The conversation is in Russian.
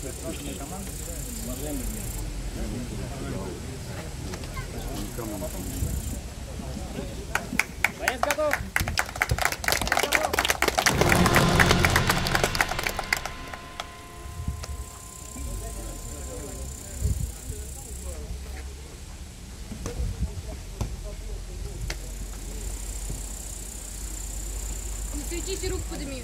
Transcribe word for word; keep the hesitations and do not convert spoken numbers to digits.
Боец готов! Не суетись и руку подними.